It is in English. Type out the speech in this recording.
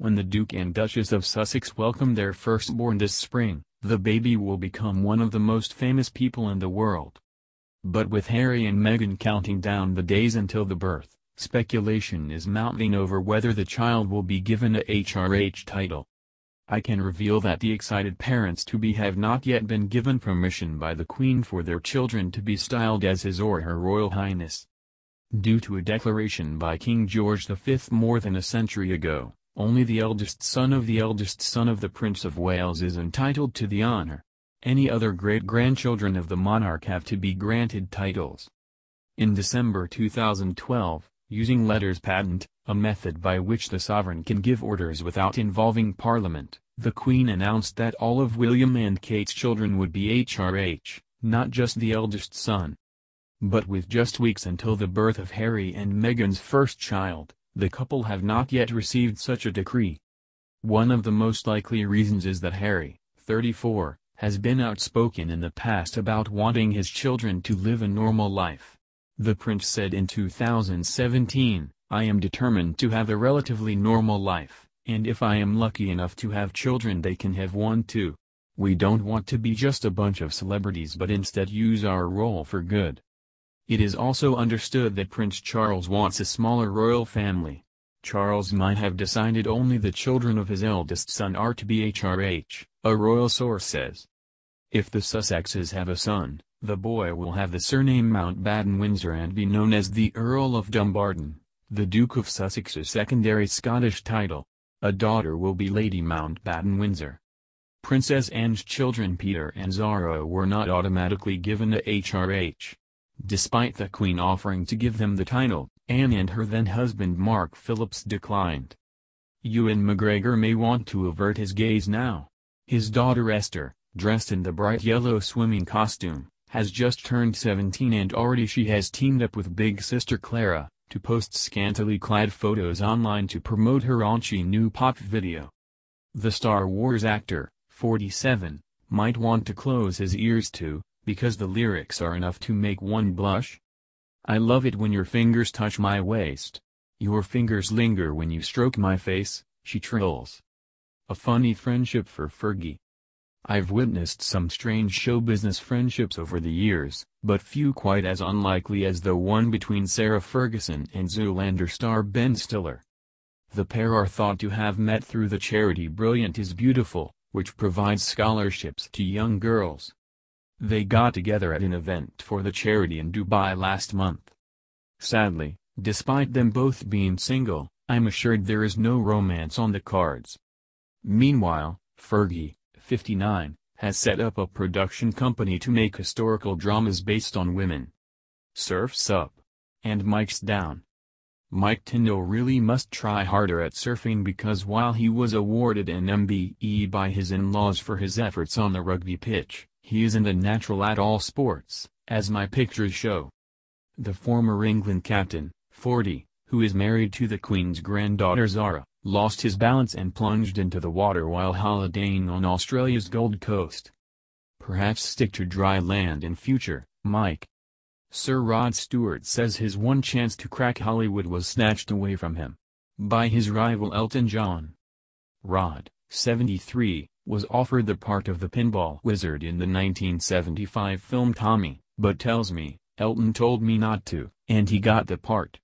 When the Duke and Duchess of Sussex welcome their firstborn this spring, the baby will become one of the most famous people in the world. But with Harry and Meghan counting down the days until the birth, speculation is mounting over whether the child will be given a HRH title. I can reveal that the excited parents-to-be have not yet been given permission by the Queen for their children to be styled as His or Her Royal Highness. Due to a declaration by King George V more than a century ago, only the eldest son of the Prince of Wales is entitled to the honour. Any other great-grandchildren of the monarch have to be granted titles. In December 2012, using Letters Patent, a method by which the sovereign can give orders without involving Parliament, the Queen announced that all of William and Kate's children would be HRH, not just the eldest son. But with just weeks until the birth of Harry and Meghan's first child, the couple have not yet received such a decree. One of the most likely reasons is that Harry, 34, has been outspoken in the past about wanting his children to live a normal life. The prince said in 2017, "I am determined to have a relatively normal life, and if I am lucky enough to have children they can have one too. We don't want to be just a bunch of celebrities but instead use our role for good." It is also understood that Prince Charles wants a smaller royal family. Charles might have decided only the children of his eldest son are to be HRH, a royal source says. If the Sussexes have a son, the boy will have the surname Mountbatten-Windsor and be known as the Earl of Dumbarton, the Duke of Sussex's secondary Scottish title. A daughter will be Lady Mountbatten-Windsor. Princess Anne's children Peter and Zara were not automatically given a HRH. Despite the Queen offering to give them the title, Anne and her then-husband Mark Phillips declined. Ewan McGregor may want to avert his gaze now. His daughter Esther, dressed in the bright yellow swimming costume, has just turned 17 and already she has teamed up with big sister Clara to post scantily clad photos online to promote her raunchy new pop video. The Star Wars actor, 47, might want to close his ears too, because the lyrics are enough to make one blush. "I love it when your fingers touch my waist. Your fingers linger when you stroke my face," she trills. A funny friendship for Fergie. I've witnessed some strange show business friendships over the years, but few quite as unlikely as the one between Sarah Ferguson and Zoolander star Ben Stiller. The pair are thought to have met through the charity Brilliant is Beautiful, which provides scholarships to young girls. They got together at an event for the charity in Dubai last month. Sadly, despite them both being single, I'm assured there is no romance on the cards. Meanwhile, Fergie, 59, has set up a production company to make historical dramas based on women. Surf's Up and Mike's Down. Mike Tindo really must try harder at surfing because while he was awarded an MBE by his in-laws for his efforts on the rugby pitch, he isn't a natural at all sports, as my pictures show. The former England captain, 40, who is married to the Queen's granddaughter Zara, lost his balance and plunged into the water while holidaying on Australia's Gold Coast. Perhaps stick to dry land in future, Mike. Sir Rod Stewart says his one chance to crack Hollywood was snatched away from him by his rival Elton John. Rod, 73, was offered the part of the Pinball Wizard in the 1975 film Tommy, but tells me, "Elton told me not to, and he got the part."